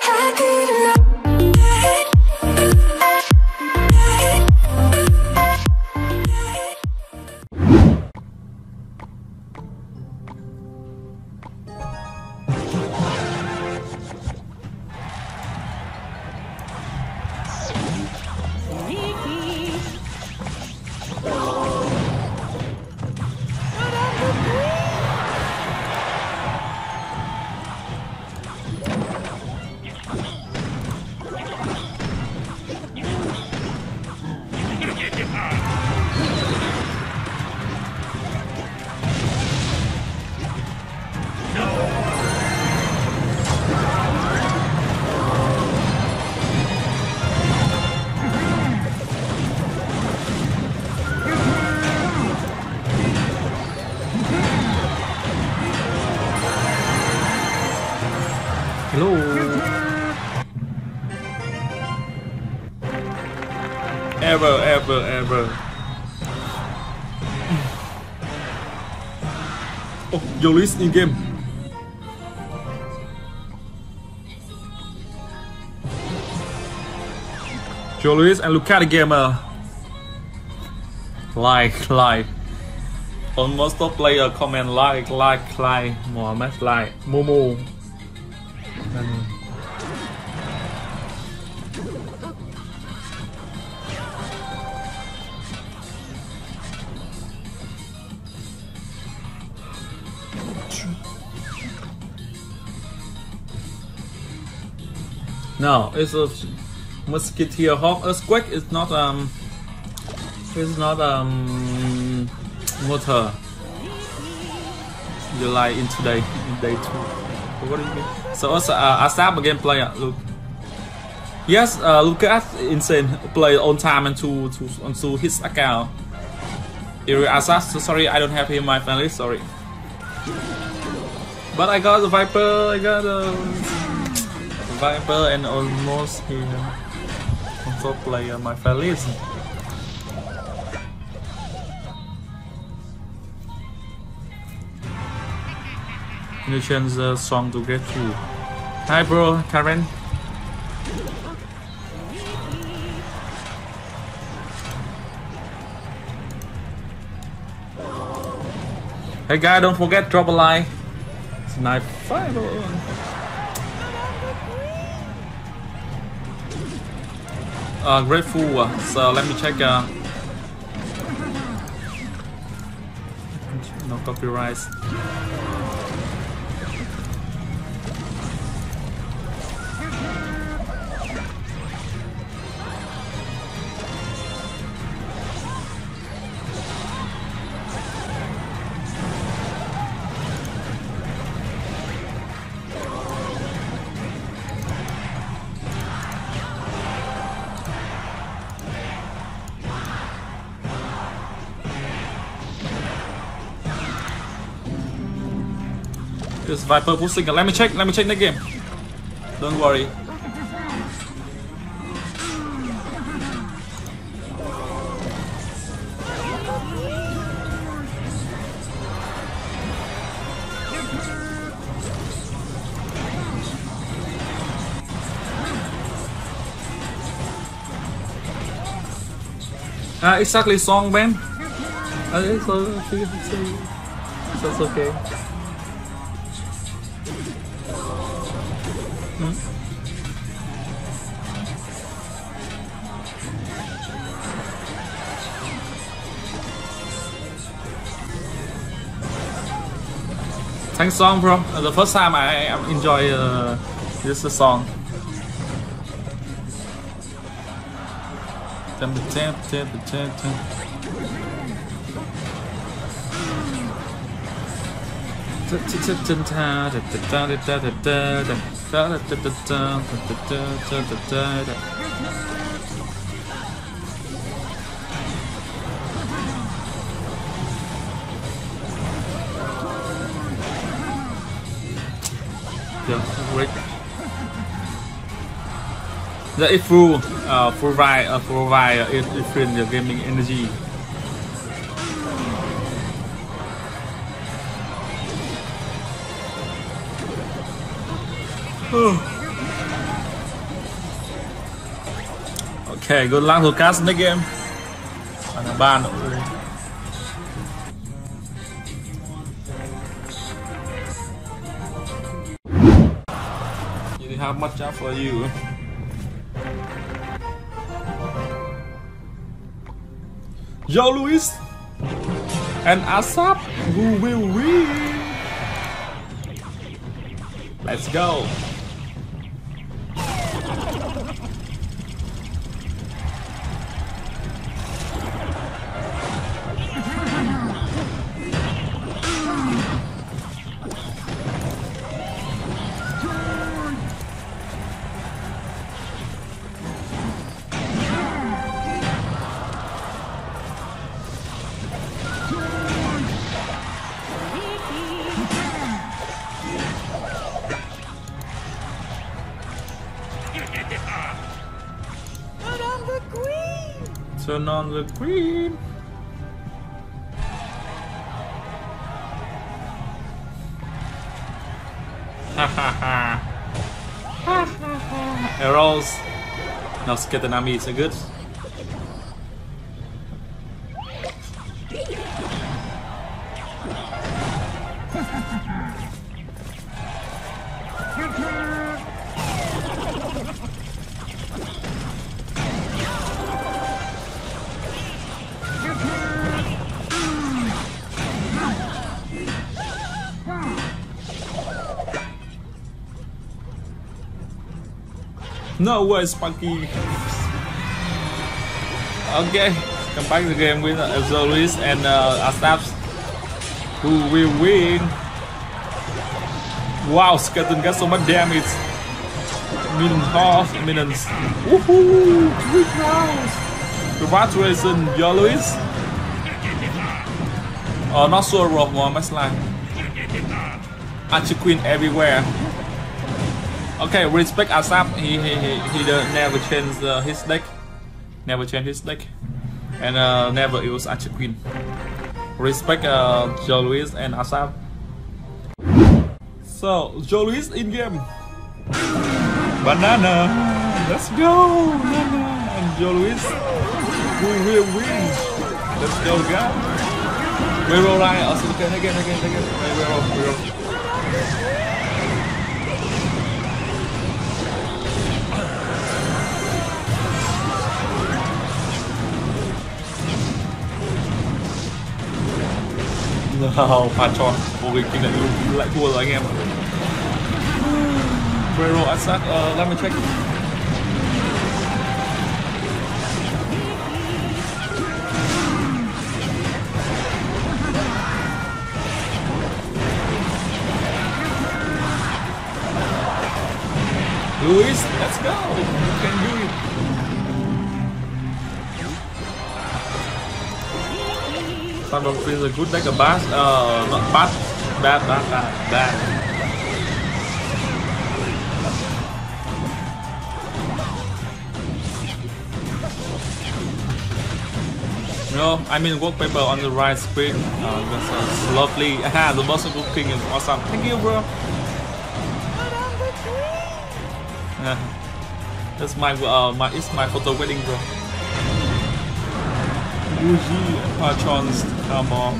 happy tonight. Ever. Oh, Yolis in game. Jorge Luis and look at the gamer. Like. On most of player comment like. Mohammed like. Momo. No, it's a mosquito hawk earthquake. It's not water. You lie in today, in day two. What do you mean? So also Asap again player. Look. Yes, look at insane play on time and to his account. Asap, so sorry, I don't have him in my family. Sorry. But I got the Viper. I got the Viper and almost here console player my fellas. You change the song to get you. Hi bro, Karen. Hey guys, don't forget drop a like. It's 9-5. Grateful, so let me check. No copyright. This Viper boosting. Let me check the game. Don't worry. Exactly song man. It's okay. Thanks song bro. The first time I enjoy this song. The it will provide it different gaming energy. Okay, good luck to cast next game. And a ban. You have much up for you. Jorge Luis and Asap, who will win? Let's go. Turn on the green. Ha ha ha. Arrows. Now Skatanami is good. No way, Sparky. Okay, come back to the game with Azorius and Asap. Who will win? Wow, Skeleton got so much damage. Millions. Woohoo! 3 rounds. Congratulations, Azorius. Oh, not sure, Rob Moore, much like Archie Queen everywhere. Okay, respect Asap. He never changed his deck, and never use Archie Queen. Respect Jorge Luis and Asap. So Jorge Luis in game. Banana, let's go. Banana and Jorge Luis, we will win. Let's go, guys. We roll right. Also, again. We roll. Patron, we think that you like cool like him. Guerrero Asap, let me check. Luis, let's go. You can do it. Patron is a good deck, a bad, not bad, bad. No, I mean wallpaper on the right screen. That's lovely. Aha, the boss of cooking is awesome. Thank you, bro. That's my it's my photo wedding, bro. Muji and Patron's armor.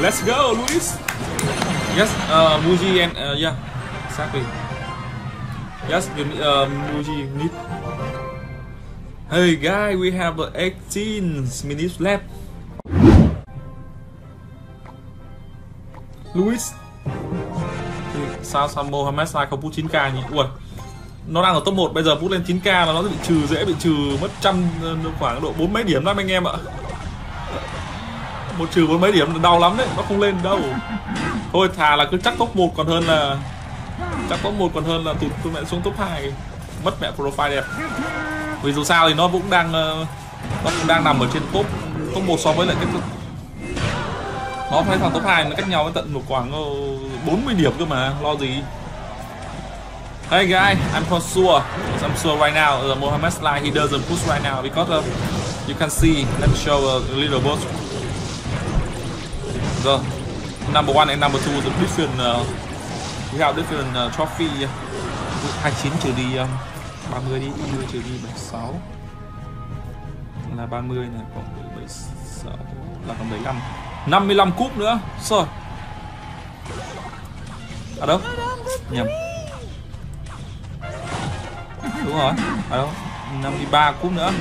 Let's go, Luis! Yes, Muji and yeah, exactly. Yes, Muji need. Hey guys, we have 18 minutes left. Luis, sao Sambo Hamas lại có put 9k nhỉ? Ui, nó đang ở top 1, bây giờ put lên 9k là nó bị trừ, dễ bị trừ mất trăm, khoảng độ 40 mấy điểm lắm anh em ạ. Một trừ 40 mấy điểm là đau lắm đấy, nó không lên đâu. Thôi thà là cứ chắc top 1 còn hơn là tụt tụi mẹ xuống top 2 mất mẹ profile đẹp. Vì dù sao thì nó cũng đang nằm ở trên top 1 so với lại cái nó phải thằng top 2 nó cách nhau với tận một khoảng 40 điểm cơ mà, lo gì. Hey guys, I'm from Sua. I'm Sua right now. Mohammed's line, he doesn't push right now because you can see. Let me show a little bit. The number 1 and number 2 is a different We have different trophy. 29 trừ đi 30 đi, 20 trừ đi 76 là 30 này, còn 76 là còn 75. 55 cúp nữa. Rồi. À đâu? Nhầm. Đúng rồi. À đâu? 53 cúp nữa.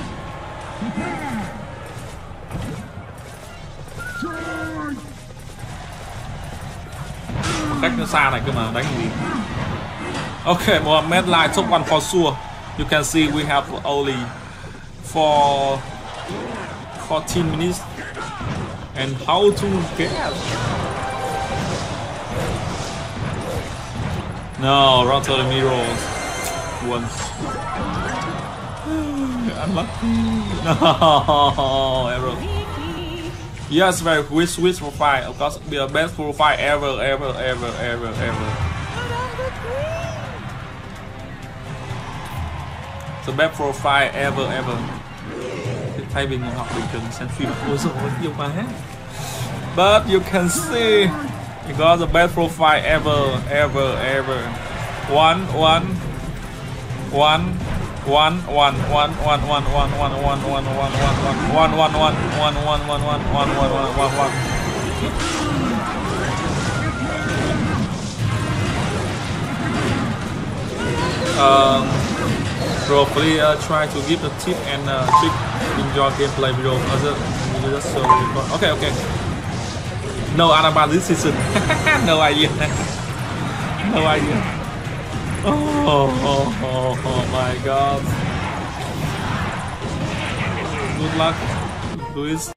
Cách nó xa này cơ mà đánh gì. Okay, Mohammed Lai top 1 for sure. You can see we have only for 14 minutes. And how to get? No, round to the mirror once. Unlucky. No, error. Yes, very Swiss profile. Of course, be the best profile ever. The best profile ever. Thay vì ngồi học bình thường xem phim ôi dồi ôi yêu quá hết. But you can see you got the best profile ever. One. Probably try to give a tip and trick in your gameplay video. Okay. No Araba this season. No idea. Oh my god. Good luck, Luis.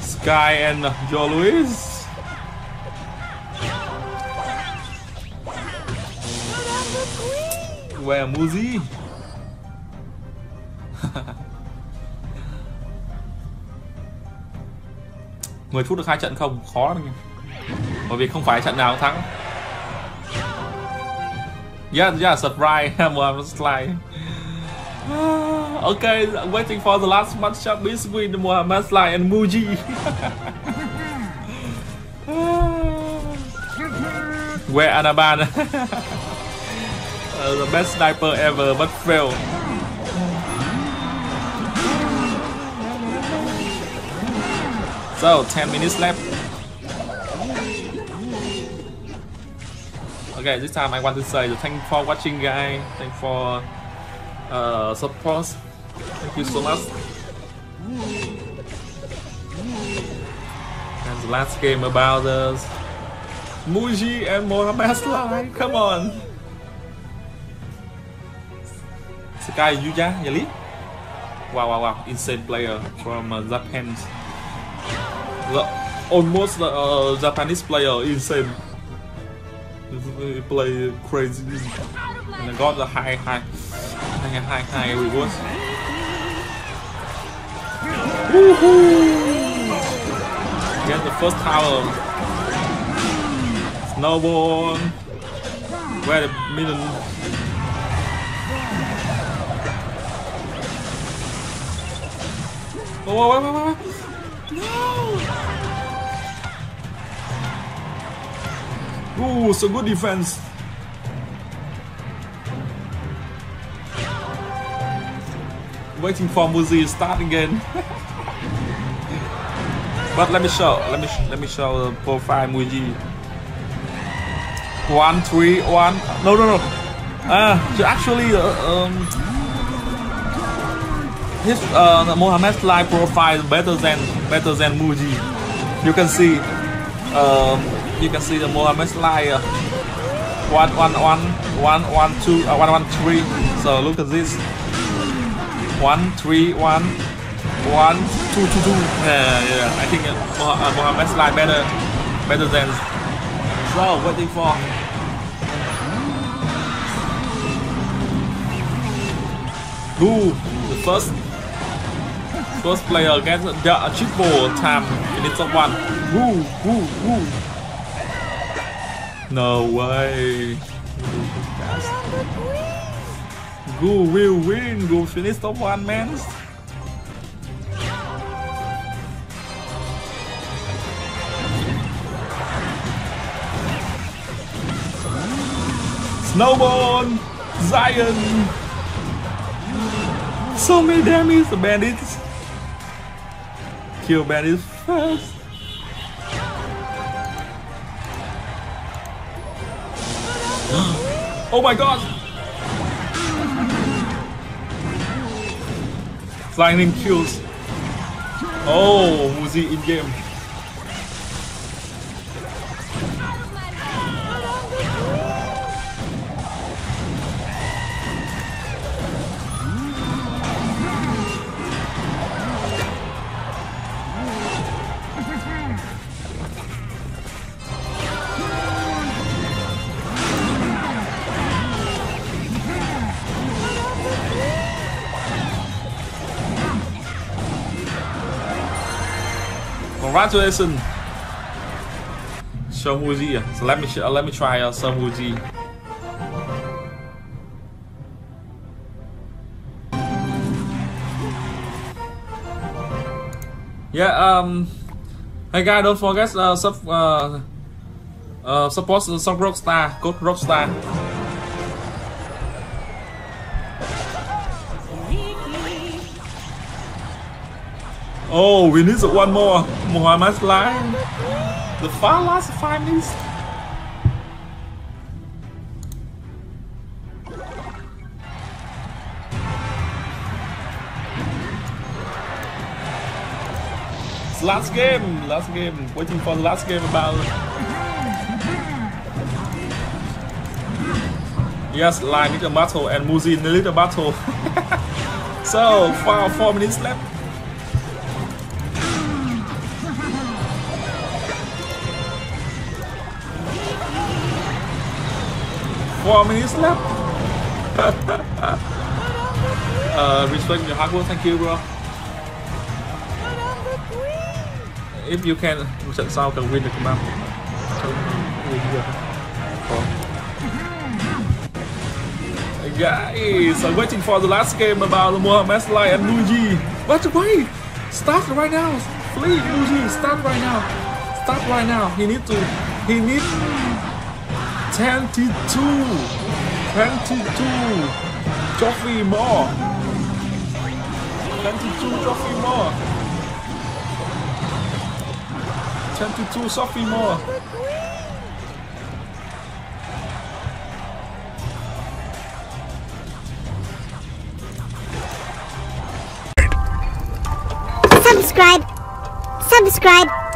Sky and Jorge Luis. Where Muji? Mười phút được 2 trận không khó lắm, bởi vì không phải trận nào cũng thắng. Yeah, surprise, Mohammed Slide. Okay, I'm waiting for the last matchup between Mohammed Slide and Muji. Where Anaban? The best sniper ever, but failed. So 10 minutes left. Okay, this time I want to say thanks for watching, guys. Thanks for support. Thank you so much. And the last game about us, Muji and Mohammed Slide. Come on. Sakai Yuja, Yali. Wow, insane player from Japan. Almost Japanese player, insane. He play crazy. And I got the high rewards. Woohoo! Get the first tower. Snowball. Where the middle. Oh, no! Ooh, so good defense. Waiting for Muzi to start again. But let me show the profile Muji. 1-3-1. No. Actually, his Mohammed Slide profile better than Muji. You can see the Mohammed Slide 1-1-1, 1-1-2, 1-1-3. So look at this 1-3-1, 1-2-2-2. Yeah. I think Mohammed Slide better than. So waiting for. Ooh, the first player gets the triple time in the top one. Woo. No way. Go will win. Go finish top one, man. Snowborn! Zion! So many damage, the bandits. Kill bandits first. Oh my god! Lightning kills. Oh, Muji in game. Congratulations! So Muji, so let me try some Muji. Yeah, hey guys, don't forget support some Rockstar, code Rockstar. Oh, we need one more. Muhammad's line. The far last 5 minutes. It's last game. Last game. Waiting for the last game about. Yes, line need a battle and Muji need a battle. So far, 4 minutes left. Wow, 4 minutes left. Respect your hard work, thank you, bro. If you can, sao can win the command. Guys, I'm waiting for the last game about Muhammad's Lai and Muji. But wait, start right now, please, Muji, start right now, start right now. He needs 22 trophy more, 22 trophy more, 22 trophy more. Subscribe.